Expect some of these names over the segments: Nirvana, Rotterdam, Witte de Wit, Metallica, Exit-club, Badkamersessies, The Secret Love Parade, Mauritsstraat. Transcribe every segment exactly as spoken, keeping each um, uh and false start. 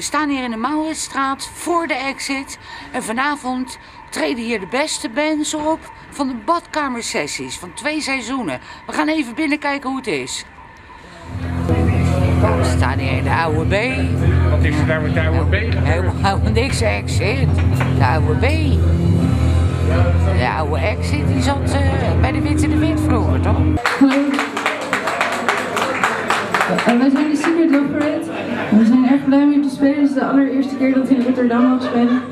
We staan hier in de Mauritsstraat voor de exit en vanavond treden hier de beste bands op van de Badkamersessies van twee seizoenen. We gaan even binnenkijken hoe het is. Nou, we staan hier in de oude B. Wat is er daar met de oude B gebeurd? Helemaal niks exit. De oude B. De oude exit die zat uh, bij de Witte de Wit vroeger, toch? En wij zijn de Secret Love Parade. We zijn erg blij om hier te spelen. Het is de allereerste keer dat we in Rotterdam mogen spelen.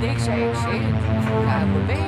Niks exit. De oude B.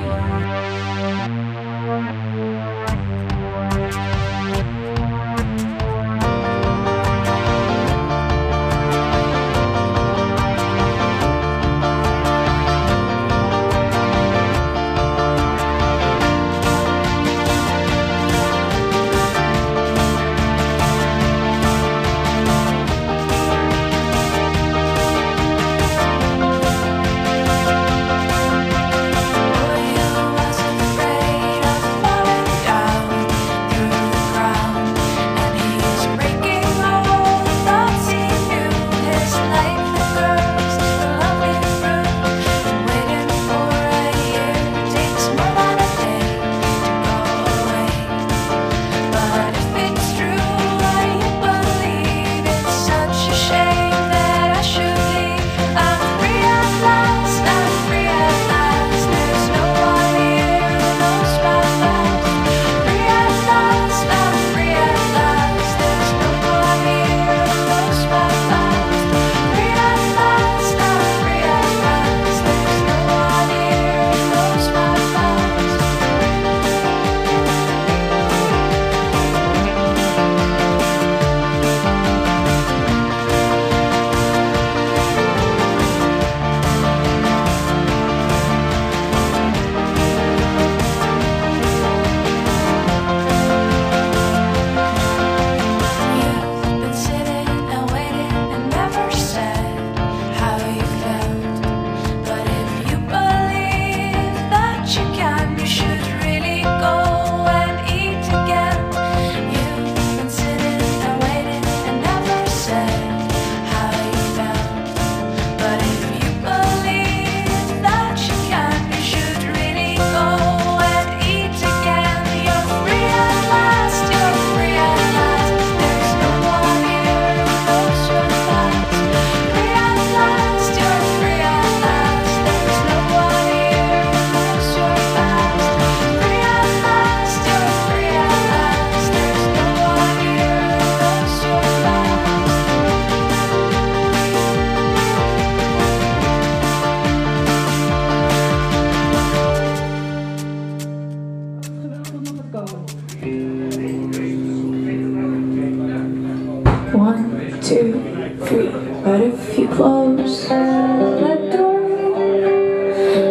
One, two, three, but if you close the door,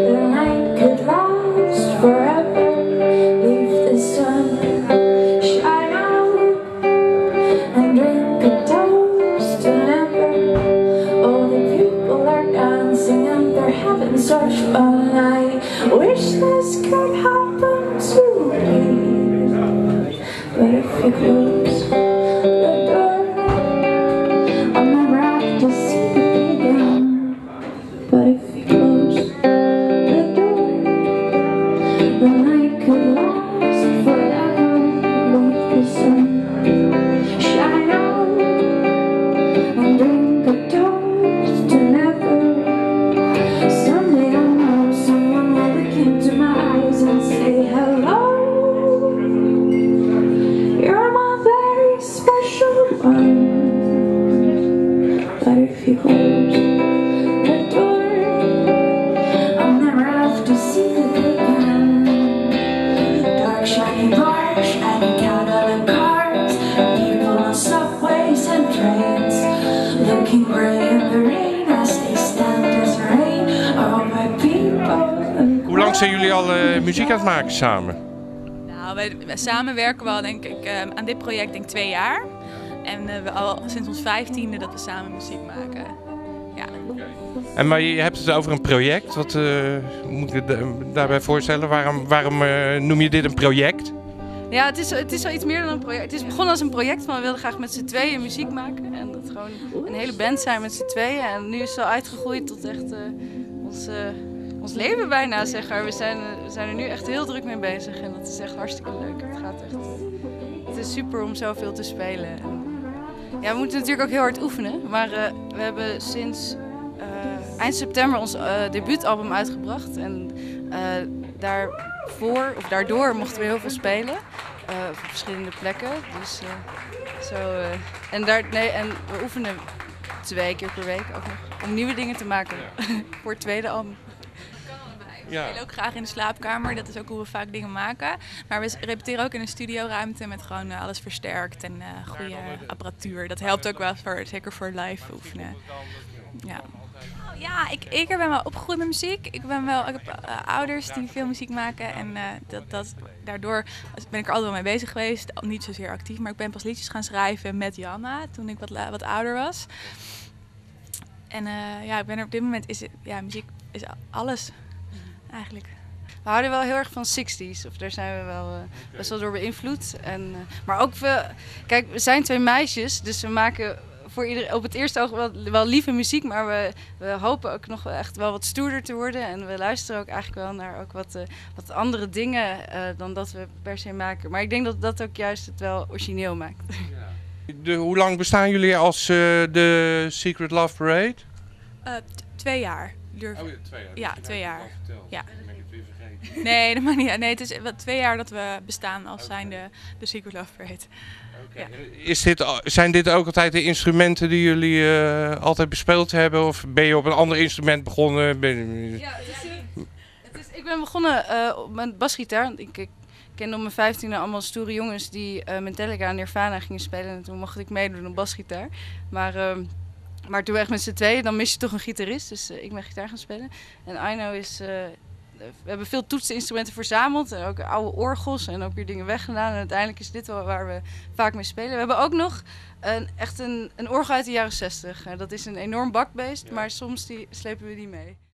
the night could last forever. Leave the sun shine on you and drink a toast to never. All the people are dancing and they're having such fun. I wish this could happen to me, but if you close. Hoe lang zijn jullie al uh, muziek aan het maken samen? Nou, wij, wij samen werken we al denk ik uh, aan dit project denk twee jaar. En uh, we al sinds ons vijftiende dat we samen muziek maken. Ja. En maar je hebt het over een project. Wat uh, moet ik daarbij voorstellen? Waarom, waarom uh, noem je dit een project? Ja, het is, het is wel iets meer dan een project. Het is begonnen als een project, maar we wilden graag met z'n tweeën muziek maken. En dat gewoon een hele band zijn met z'n tweeën. En nu is het wel uitgegroeid tot echt uh, ons, uh, ons leven bijna, zeg maar. We zijn, we zijn er nu echt heel druk mee bezig en dat is echt hartstikke leuk. Het gaat echt... Het is super om zoveel te spelen. En, ja, we moeten natuurlijk ook heel hard oefenen, maar uh, we hebben sinds uh, eind september ons uh, debuutalbum uitgebracht. En uh, daar... Voor, of daardoor mochten we heel veel spelen uh, op verschillende plekken. Dus, uh, zo, uh, en, daar, nee, en we oefenen twee keer per week ook nog om nieuwe dingen te maken ja. voor het tweede album. Ja. We spelen ook graag in de slaapkamer, dat is ook hoe we vaak dingen maken. Maar we repeteren ook in een studioruimte met gewoon uh, alles versterkt en uh, goede apparatuur. Dat helpt ook wel, voor, zeker voor live oefenen. Ja. Ja, ik, ik ben wel opgegroeid met muziek. Ik, ben wel, ik heb uh, ouders die veel muziek maken en uh, dat, dat, daardoor ben ik er altijd wel mee bezig geweest. Niet zozeer actief, maar ik ben pas liedjes gaan schrijven met Janna toen ik wat, wat ouder was. En uh, ja, ik ben er op dit moment, is, ja, muziek is alles eigenlijk. We houden wel heel erg van sixties, of daar zijn we wel uh, best wel door beïnvloed. En, uh, maar ook, we, kijk, we zijn twee meisjes, dus we maken... Voor iedereen, op het eerste oog wel, wel lieve muziek, maar we, we hopen ook nog echt wel wat stoerder te worden. En we luisteren ook eigenlijk wel naar ook wat, uh, wat andere dingen uh, dan dat we per se maken. Maar ik denk dat dat ook juist het wel origineel maakt. Ja. De, hoe lang bestaan jullie als uh, de Secret Love Parade? Uh, twee jaar. Durf... Oh ja, twee jaar. Ja, twee jaar. Ja. Dan ben ik het weer vergeten. Nee, dat maakt niet uit. Nee, het is twee jaar dat we bestaan als okay. zijnde de Secret Love Parade. Ja. Is dit, zijn dit ook altijd de instrumenten die jullie uh, altijd bespeeld hebben? Of ben je op een ander instrument begonnen? Ben je... ja, het is, het is, ik ben begonnen uh, op mijn basgitaar. Ik, ik kende op mijn vijftiende allemaal stoere jongens die uh, Metallica en Nirvana gingen spelen. En toen mocht ik meedoen op basgitaar. Maar, uh, maar toen we echt met z'n tweeën, dan mis je toch een gitarist. Dus uh, ik ben gitaar gaan spelen. En Aino is... Uh, We hebben veel toetseninstrumenten verzameld en ook oude orgels en ook weer dingen weggedaan. En uiteindelijk is dit wel waar we vaak mee spelen. We hebben ook nog een, echt een, een orgel uit de jaren zestig. Dat is een enorm bakbeest, ja. Maar soms die, slepen we die mee.